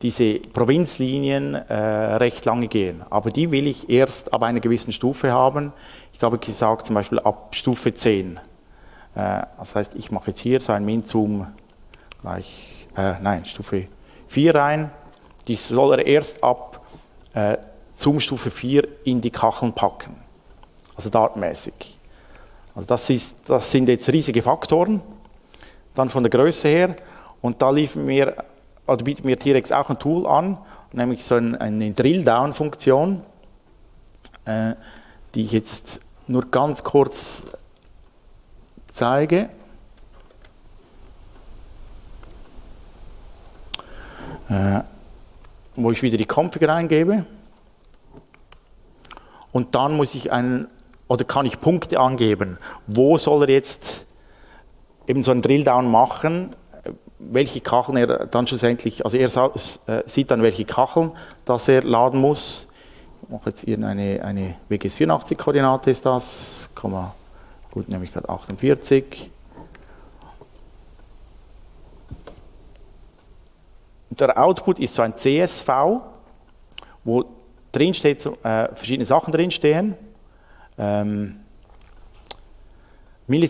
diese Provinzlinien recht lange gehen. Aber die will ich erst ab einer gewissen Stufe haben. Ich habe gesagt, zum Beispiel ab Stufe 10. Das heißt, ich mache jetzt hier so ein Min-Zoom Stufe 4 rein. Die soll er erst ab Zoom-Stufe 4 in die Kacheln packen. Also datenmäßig. Also das sind jetzt riesige Faktoren. Dann von der Größe her. Und da lief mir... Also bietet mir T-Rex auch ein Tool an, nämlich so eine Drill-Down-Funktion, die ich jetzt nur ganz kurz zeige. Wo ich wieder die Config reingebe. Und dann muss ich kann ich Punkte angeben. Wo soll er jetzt eben so einen Drill-Down machen? Welche Kacheln er dann schlussendlich, also er sieht dann, welche Kacheln, dass er laden muss. Ich mache jetzt eine WGS 84 Koordinate ist das, gut, nehme ich gerade 48. Der Output ist so ein CSV, wo drin steht, verschiedene Sachen drinstehen.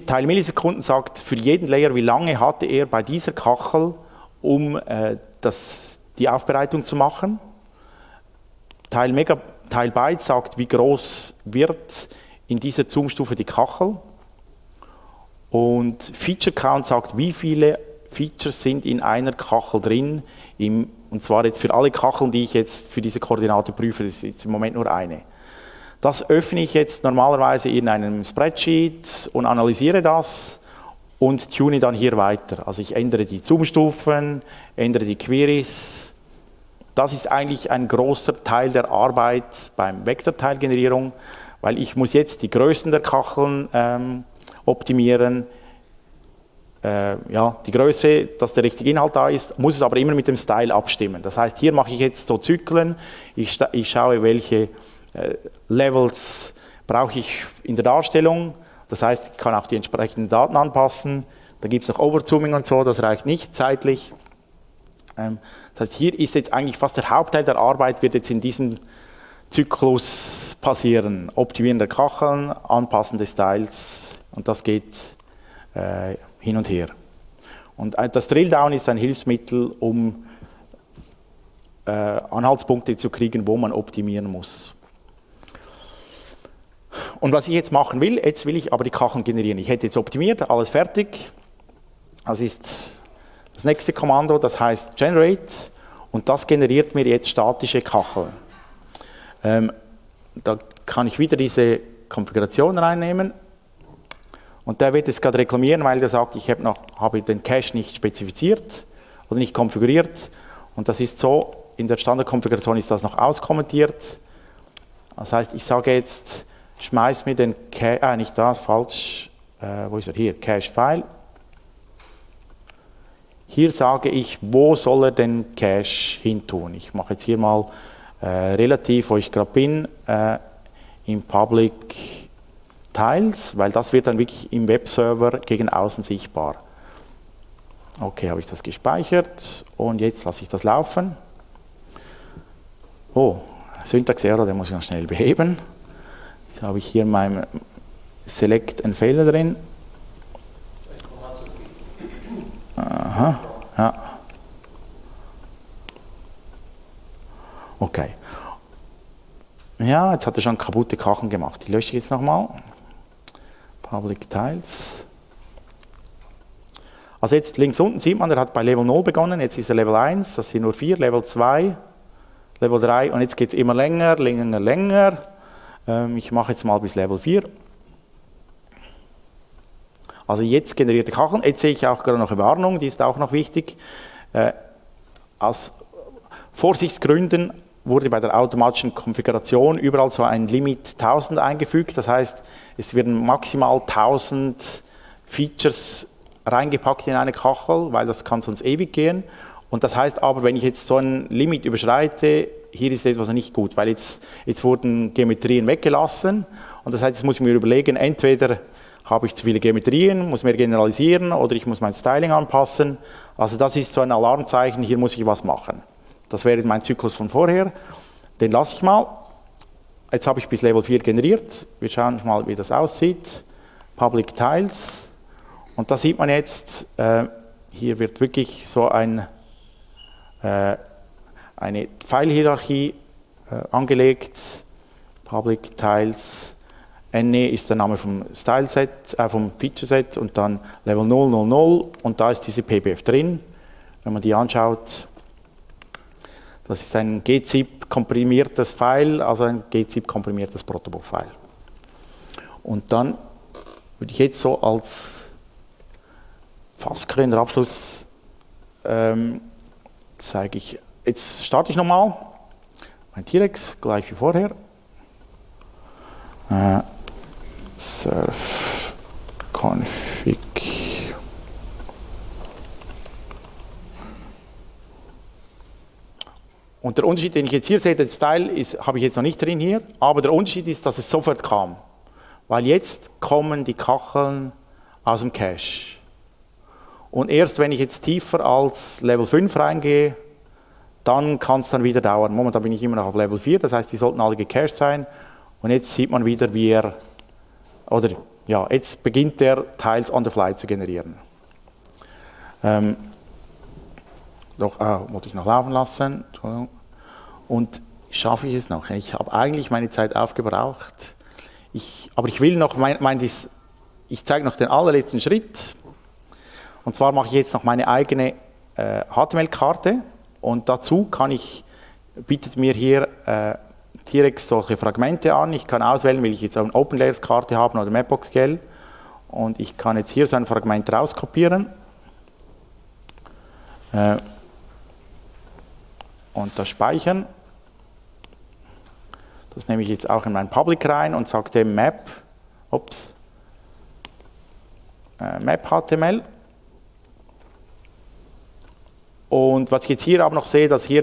Teil Millisekunden sagt, für jeden Layer, wie lange hatte er bei dieser Kachel, um die Aufbereitung zu machen. Teil Byte sagt, wie groß wird in dieser Zoom-Stufe die Kachel. Und Feature Count sagt, wie viele Features sind in einer Kachel drin. Und zwar jetzt für alle Kacheln, die ich jetzt für diese Koordinate prüfe, das ist jetzt im Moment nur eine. Das öffne ich jetzt normalerweise in einem Spreadsheet und analysiere das und tune dann hier weiter. Also ich ändere die Zoom-Stufen, ändere die Queries. Das ist eigentlich ein großer Teil der Arbeit beim Vektorteilgenerierung, weil ich muss jetzt die Größen der Kacheln optimieren. Die Größe, dass der richtige Inhalt da ist, muss es aber immer mit dem Style abstimmen. Das heißt, hier mache ich jetzt so Zyklen, ich schaue, welche Levels brauche ich in der Darstellung, Das heißt, ich kann auch die entsprechenden Daten anpassen. Da gibt es noch Overzooming und so, das reicht nicht zeitlich. Das heißt, hier ist jetzt eigentlich fast der Hauptteil der Arbeit, wird jetzt in diesem Zyklus passieren. Optimieren der Kacheln, Anpassen des Styles, und das geht hin und her. Und das Drilldown ist ein Hilfsmittel, um Anhaltspunkte zu kriegen, wo man optimieren muss. Und was ich jetzt machen will, jetzt will ich aber die Kacheln generieren. Ich hätte jetzt optimiert, alles fertig. Das ist das nächste Kommando, das heißt Generate, und das generiert mir jetzt statische Kacheln. Da kann ich wieder diese Konfiguration reinnehmen, und der wird es gerade reklamieren, weil der sagt, ich habe den Cache nicht spezifiziert oder nicht konfiguriert, und das ist so, in der Standardkonfiguration ist das noch auskommentiert. Das heißt, ich sage jetzt, schmeiß mir den Cache, nicht das, falsch, wo ist er, hier, Cache-File. Hier sage ich, wo soll er den Cache hin tun? Ich mache jetzt hier mal relativ, wo ich gerade bin, im Public Tiles, weil das wird dann wirklich im Webserver gegen außen sichtbar. Okay, habe ich das gespeichert, und jetzt lasse ich das laufen. Oh, Syntax-Error, den muss ich noch schnell beheben. Jetzt habe ich hier in meinem Select einen Fehler drin. Aha, ja. Okay. Ja, jetzt hat er schon kaputte Kacheln gemacht. Die lösche ich jetzt nochmal. Public Tiles. Also jetzt links unten sieht man, er hat bei Level 0 begonnen, jetzt ist er Level 1, das sind nur 4, Level 2, Level 3, und jetzt geht es immer länger, länger, länger. Ich mache jetzt mal bis Level 4. Also jetzt generierte Kacheln. Jetzt sehe ich auch gerade noch eine Warnung, die ist auch noch wichtig. Aus Vorsichtsgründen wurde bei der automatischen Konfiguration überall so ein Limit 1000 eingefügt. Das heißt, es werden maximal 1000 Features reingepackt in eine Kachel, weil das kann sonst ewig gehen. Und das heißt aber, wenn ich jetzt so ein Limit überschreite, hier ist etwas nicht gut, weil jetzt wurden Geometrien weggelassen. Und das heißt, jetzt muss ich mir überlegen, entweder habe ich zu viele Geometrien, muss mehr generalisieren, oder ich muss mein Styling anpassen. Also das ist so ein Alarmzeichen, hier muss ich was machen. Das wäre mein Zyklus von vorher. Den lasse ich mal. Jetzt habe ich bis Level 4 generiert. Wir schauen mal, wie das aussieht. Public Tiles. Und da sieht man jetzt, hier wird wirklich so eine Pfeilhierarchie angelegt. Public Tiles. NE ist der Name vom Style-Set, vom Feature-Set, und dann Level 000, und da ist diese PBF drin. Wenn man die anschaut, das ist ein gzip-komprimiertes File, also ein gzip-komprimiertes Protobuf-File. Und dann würde ich jetzt so als faskrönender Abschluss zeige ich, jetzt starte ich nochmal, mein T-Rex, gleich wie vorher. Surf config. Und der Unterschied, den ich jetzt hier sehe, den Style habe ich jetzt noch nicht drin hier, aber der Unterschied ist, dass es sofort kam, weil jetzt kommen die Kacheln aus dem Cache. Und erst wenn ich jetzt tiefer als Level 5 reingehe, dann kann es dann wieder dauern. Momentan bin ich immer noch auf Level 4, das heißt, die sollten alle gecached sein. Und jetzt sieht man wieder, wie er, oder ja, jetzt beginnt er Tiles on the fly zu generieren. Wollte ich noch laufen lassen. Und schaffe ich es noch? Ich habe eigentlich meine Zeit aufgebraucht. Aber ich will noch, ich zeige noch den allerletzten Schritt. Und zwar mache ich jetzt noch meine eigene HTML-Karte. Und dazu bietet mir hier T-Rex solche Fragmente an. Ich kann auswählen, will ich jetzt eine Open Layers Karte haben oder Mapbox GL. Und ich kann jetzt hier so ein Fragment rauskopieren. Und das speichern. Das nehme ich jetzt auch in mein Public rein und sage dem Map HTML. Und was ich jetzt hier aber noch sehe, dass hier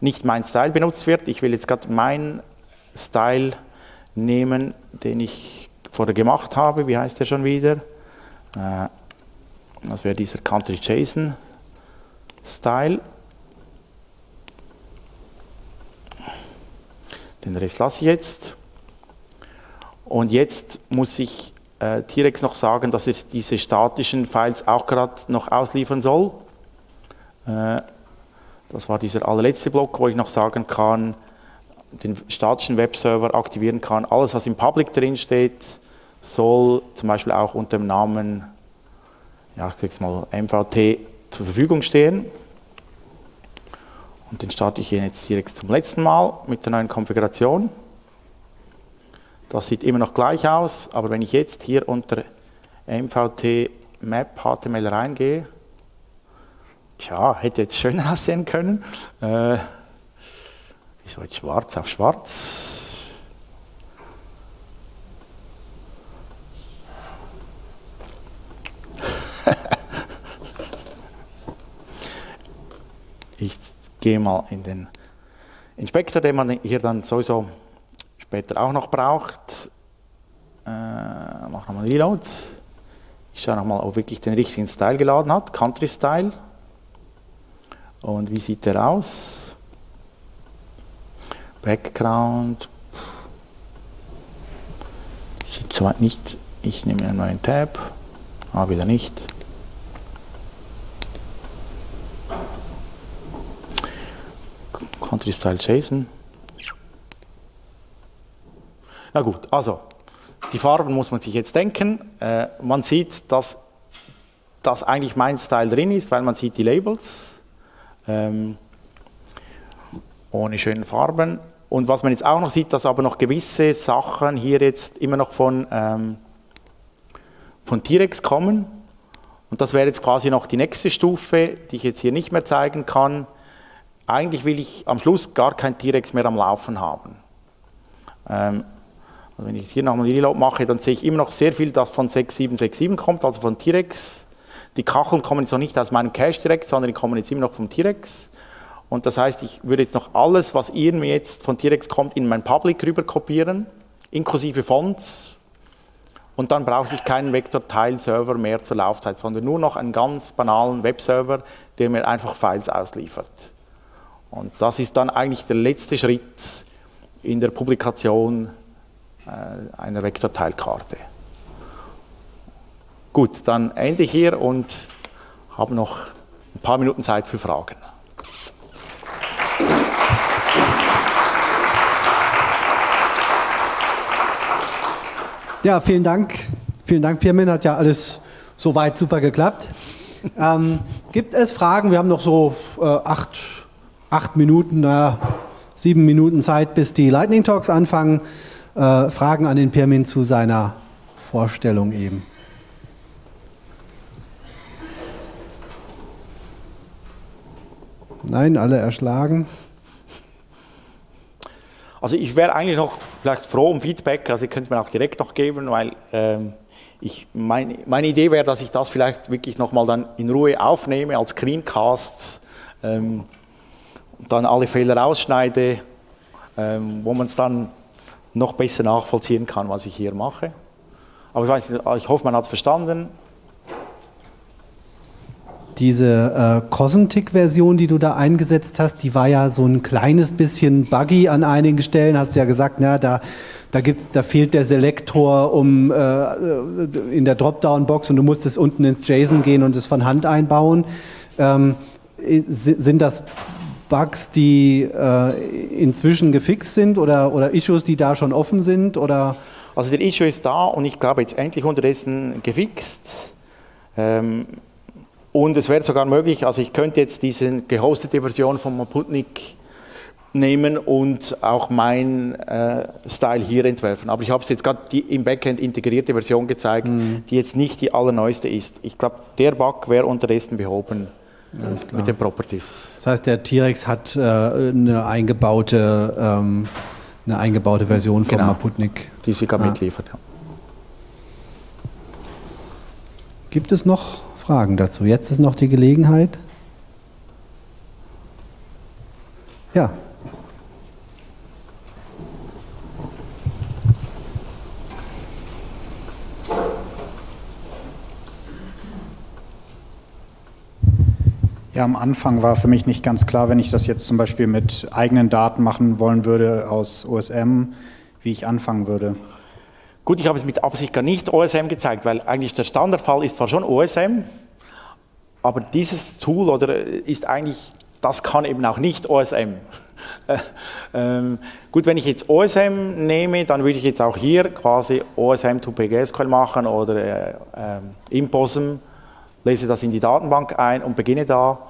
nicht mein Style benutzt wird. Ich will jetzt gerade meinen Style nehmen, den ich vorher gemacht habe, wie heißt der schon wieder? Das wäre dieser Country JSON Style. Den Rest lasse ich jetzt. Und jetzt muss ich T-Rex noch sagen, dass es diese statischen Files auch gerade noch ausliefern soll. Das war dieser allerletzte Block, wo ich noch sagen kann, den statischen Webserver aktivieren kann. Alles, was im Public drin steht, soll zum Beispiel auch unter dem Namen, ja, ich sag's mal, MVT zur Verfügung stehen. Und den starte ich jetzt direkt zum letzten Mal mit der neuen Konfiguration. Das sieht immer noch gleich aus, aber wenn ich jetzt hier unter MVT Map HTML reingehe, tja, hätte jetzt schöner aussehen können. Ich soll jetzt schwarz auf schwarz. Ich gehe mal in den Inspektor, den man hier dann sowieso später auch noch braucht. Mach nochmal Reload. Ich schaue nochmal, ob wirklich den richtigen Style geladen hat. Country Style. Und wie sieht der aus? Background. Sieht soweit nicht. Ich nehme einen neuen Tab. Ah, wieder nicht. Country Style JSON. Na gut, also die Farben muss man sich jetzt denken. Man sieht, dass das eigentlich mein Style drin ist, weil man sieht die Labels ohne schönen Farben. Und was man jetzt auch noch sieht, dass aber noch gewisse Sachen hier jetzt immer noch von T-Rex kommen. Und das wäre jetzt quasi noch die nächste Stufe, die ich jetzt hier nicht mehr zeigen kann. Eigentlich will ich am Schluss gar kein T-Rex mehr am Laufen haben. Wenn ich jetzt hier nochmal Reload mache, dann sehe ich immer noch sehr viel, das von 6767 kommt, also von T-Rex. Die Kacheln kommen jetzt noch nicht aus meinem Cache direkt, sondern die kommen jetzt immer noch vom T-Rex. Und das heißt, ich würde jetzt noch alles, was ihr mir jetzt von T-Rex kommt, in mein Public rüber kopieren, inklusive Fonts. Und dann brauche ich keinen Vektortile-Server mehr zur Laufzeit, sondern nur noch einen ganz banalen Webserver, der mir einfach Files ausliefert. Und das ist dann eigentlich der letzte Schritt in der Publikation einer Vektorteilkarte. Gut, dann ende ich hier und habe noch ein paar Minuten Zeit für Fragen. Ja, vielen Dank. Vielen Dank, Pirmin. Hat ja alles soweit super geklappt. Gibt es Fragen? Wir haben noch so acht Minuten, 7 Minuten Zeit, bis die Lightning Talks anfangen. Fragen an den Pirmin zu seiner Vorstellung eben. Nein, alle erschlagen. Also ich wäre eigentlich noch vielleicht froh um Feedback, also ihr könnt es mir auch direkt noch geben, weil meine Idee wäre, dass ich das vielleicht wirklich nochmal dann in Ruhe aufnehme als Screencast. Und dann alle Fehler ausschneide, wo man es dann noch besser nachvollziehen kann, was ich hier mache. Aber ich weiß nicht, ich hoffe, man hat es verstanden. Diese Cosmetic-Version, die du da eingesetzt hast, die war ja so ein kleines bisschen buggy an einigen Stellen. Hast du ja gesagt, na, da fehlt der Selektor in der Dropdown-Box und du musstest unten ins JSON gehen und es von Hand einbauen. Sind das Bugs, die inzwischen gefixt sind oder Issues, die da schon offen sind? Oder? Also der Issue ist da und ich glaube jetzt endlich unterdessen gefixt. Und es wäre sogar möglich, also ich könnte jetzt diese gehostete Version von Maputnik nehmen und auch meinen Style hier entwerfen. Aber ich habe es jetzt gerade die im Backend integrierte Version gezeigt, die jetzt nicht die allerneueste ist. Ich glaube, der Bug wäre unterdessen behoben. Mit den Properties. Das heißt, der T-Rex hat eine eingebaute Version von Maputnik. Die sie gerade mitliefert. Ja. Gibt es noch Fragen dazu? Jetzt ist noch die Gelegenheit. Ja. Ja, am Anfang war für mich nicht ganz klar, wenn ich das jetzt zum Beispiel mit eigenen Daten machen wollen würde aus OSM, wie ich anfangen würde. Gut, ich habe es mit Absicht gar nicht OSM gezeigt, weil eigentlich der Standardfall ist zwar schon OSM, aber dieses Tool oder ist eigentlich, das kann eben auch nicht OSM. Gut, wenn ich jetzt OSM nehme, dann würde ich jetzt auch hier quasi OSM to PGSQL machen oder Imposm, lese das in die Datenbank ein und beginne da.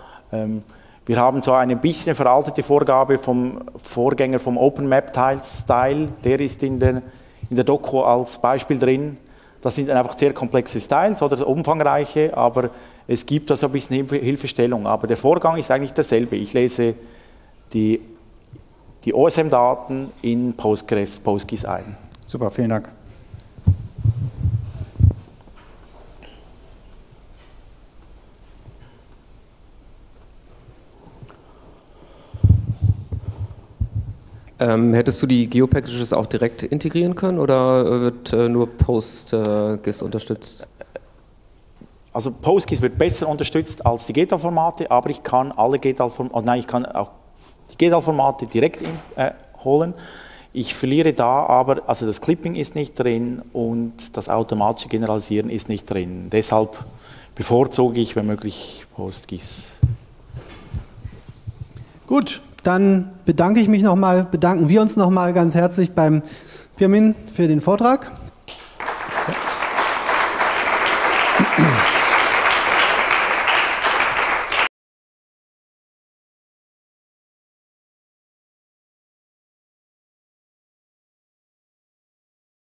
Wir haben so eine bisschen veraltete Vorgabe vom Vorgänger vom Open Map Tile, der ist in der Doku als Beispiel drin. Das sind einfach sehr komplexe Styles oder umfangreiche, aber es gibt da so ein bisschen Hilfestellung. Aber der Vorgang ist eigentlich derselbe. Ich lese die OSM-Daten in PostGIS ein. Super, vielen Dank. Hättest du die Geopackages auch direkt integrieren können oder wird nur PostGIS unterstützt? Also PostGIS wird besser unterstützt als die GTAL-Formate, aber ich kann alle GTAL-Formate, nein, ich kann auch die GTAL-Formate direkt holen. Ich verliere da aber, also das Clipping ist nicht drin und das automatische Generalisieren ist nicht drin. Deshalb bevorzuge ich, wenn möglich, PostGIS. Gut. Dann bedanken wir uns nochmal ganz herzlich beim Pirmin für den Vortrag. Ja.